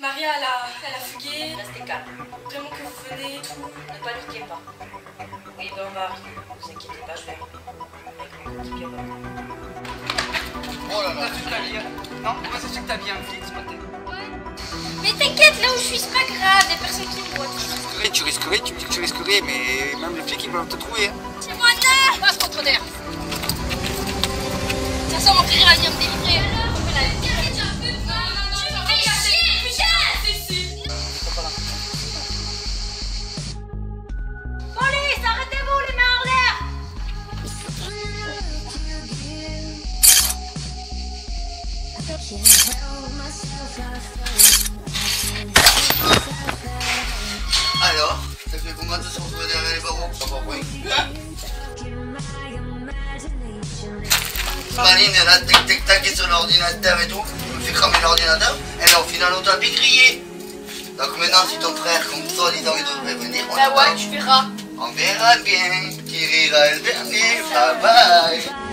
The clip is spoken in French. Maria, elle a fugué. Restez calme. Vraiment que vous venez et tout. Ne paniquez pas. Oui, ben Marie, ne vous inquiétez pas, je vais avec mon petit piano. Oh là là, tu t'habilles. Non, moi c'est sûr que t'as bien un flic ce matin. Mais t'inquiète, là où je suis, c'est pas grave, des personnes qui me voient. Tu me dis que tu risquerais, mais même les flics ils peuvent te trouver. C'est moi là. Passe contre l'air. Ça sent mon frère à venir me délivrer. Alors, on peut la laisser. Tu me fais chier, putain. Police, arrêtez-vous, les mains en l'air. Alors, ça fait combien de temps qu'on se voit derrière les barreaux? Ça va, oui. Marine, elle a tic-tac et son ordinateur et tout, elle me fait cramer l'ordinateur, elle a au final autant crié. Donc maintenant si ton frère comme ça disant il devrait venir, on verra. On verra bien, qui rira le dernier, bye bye.